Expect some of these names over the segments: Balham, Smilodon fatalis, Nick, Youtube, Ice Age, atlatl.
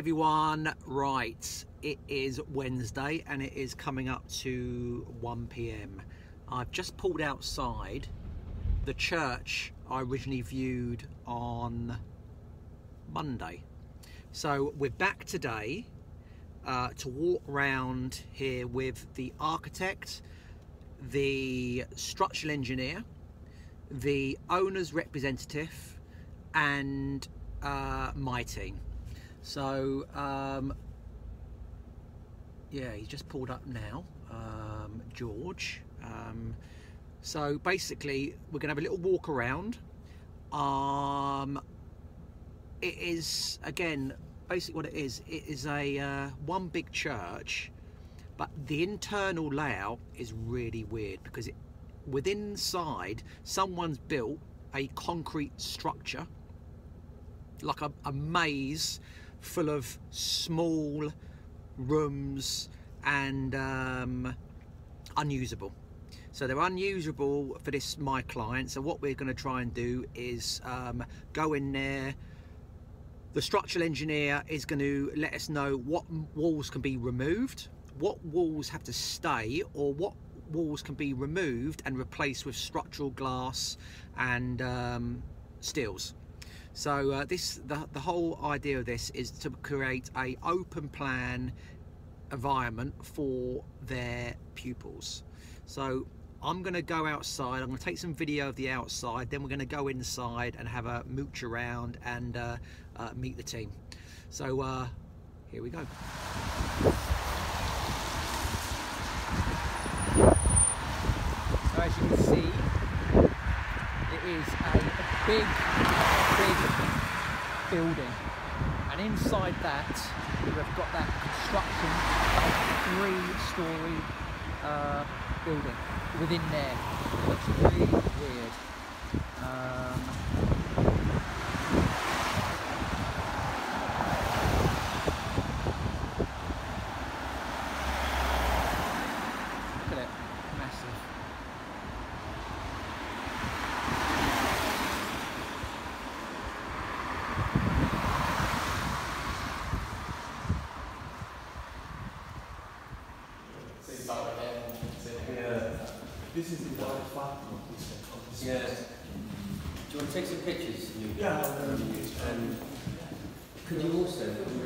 everyone, right, it is Wednesday and it is coming up to 1 p.m. I've just pulled outside the church I originally viewed on Monday. So we're back today to walk around here with the architect, the structural engineer, the owner's representative and my team. So yeah, he's just pulled up now, George. So basically we're gonna have a little walk around. It is, again, basically what it is a one big church, but the internal layout is really weird because within inside someone's built a concrete structure, like a maze full of small rooms and unusable. So they're unusable for this, my client. So what we're going to try and do is go in there. The structural engineer is going to let us know what walls can be removed, what walls have to stay, or what walls can be removed and replaced with structural glass and steels. So the whole idea of this is to create an open plan environment for their pupils. So I'm going to go outside, I'm going to take some video of the outside, then we're going to go inside and have a mooch around and meet the team. So here we go. So as you can see, it is a big building, and inside that we've got that construction of three-storey building within there. It looks really weird. Look at it, massive. This is the water fountain of this place. Yeah. Do you want to take some pictures? Yeah, I'll do it. And could you also do some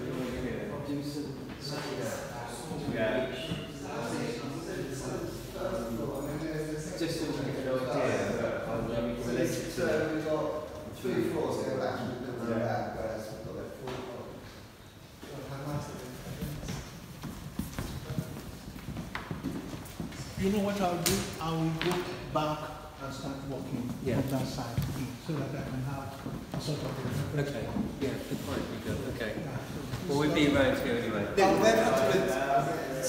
just so we can get an idea of how we relate to it. So we've got 3 floors here, back to the middle of that, whereas we've got like 4 floors. You know what I'll do? I will go back and start walking on that side so that I can have a sort of... Okay, yeah, good point, we go, okay. Well, we'll be around here anyway. They'll definitely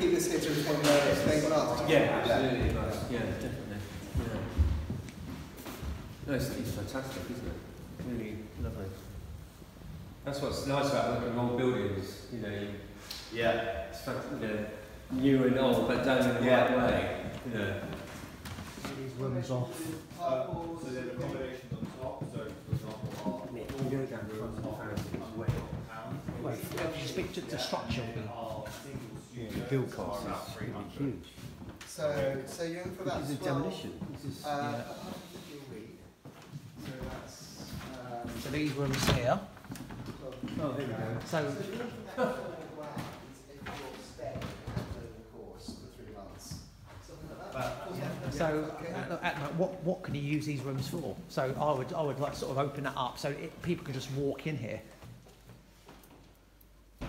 keep this history from where they got off. Yeah, absolutely, right. Yeah, definitely. Yeah. No, it's fantastic, isn't it? Really lovely. That's what's nice about looking at old buildings, you know. Yeah. It's fantastic, you know. New and old, but done in the right way. Yeah. These ones off. So there's accommodations on top. So, for example, we're going down the road. Wait, just picture the structure of the build cost. It's huge. So you're in for that. This is a demolition. This is. So that's. So these rooms here. Oh, there we go. So. So what can you use these rooms for? So I would like to sort of open that up so people can just walk in here. I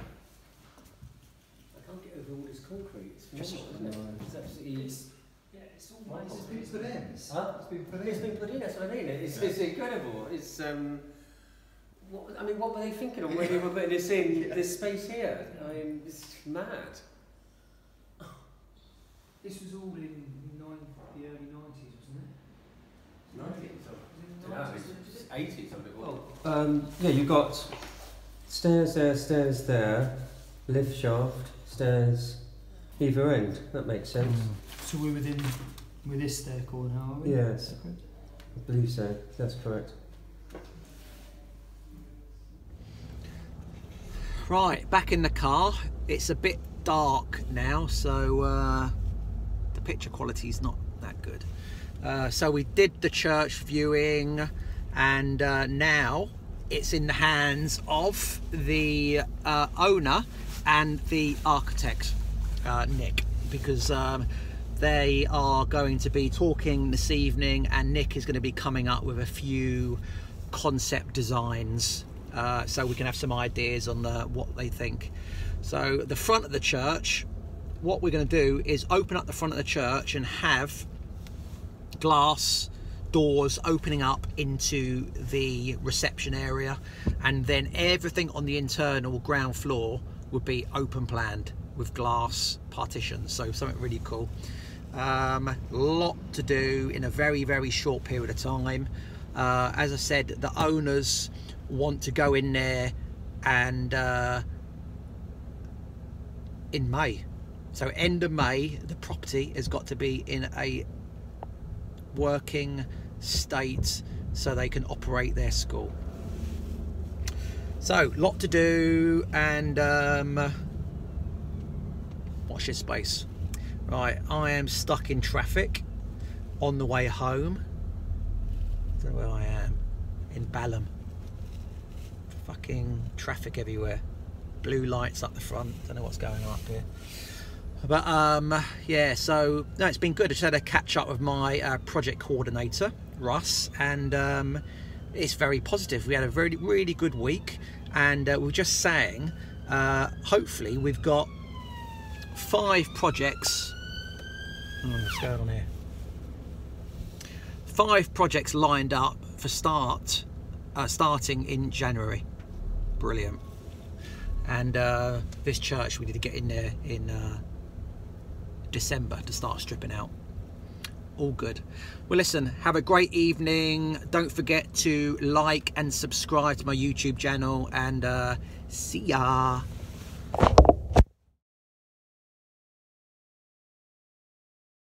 can't get over all this concrete. It's finished, isn't it? It's absolutely. Yeah, it's all nice. It's been put in. Huh? It's been put in. It's been put in. That's what I mean. It's incredible. It's I mean, what were they thinking of when they were putting this in this space here? I mean, it's mad. This was all in the early 90s, wasn't it? 80s, I think. Well, yeah, you've got stairs there, lift shaft, stairs, either end. That makes sense. So we're with this stair core now, are we? Yes, I believe so. That's correct. Right, back in the car. It's a bit dark now, so the picture quality is not that good. So we did the church viewing, and now it's in the hands of the owner and the architect, Nick, because they are going to be talking this evening, and Nick is going to be coming up with a few concept designs so we can have some ideas on what they think. So the front of the church, what we're going to do is open up the front of the church and have glass doors opening up into the reception area, and then everything on the internal ground floor would be open planned with glass partitions, so something really cool. Lot to do in a very, very short period of time. As I said, the owners want to go in there and in May, so end of May the property has got to be in a working state so they can operate their school. So lot to do, and watch this space. Right, I am stuck in traffic on the way home. I don't know where I am, in Balham. Fucking traffic everywhere, blue lights up the front, don't know what's going on up here. But yeah, so no, it's been good. I just had a catch up with my project coordinator, Russ, and it's very positive. We had a really good week, and we're just saying hopefully we've got 5 projects. What's going on here? 5 projects lined up for starting in January. Brilliant. And this church, we need to get in there in December to start stripping out. All good. Well, listen, have a great evening. Don't forget to like and subscribe to my YouTube channel, and see ya.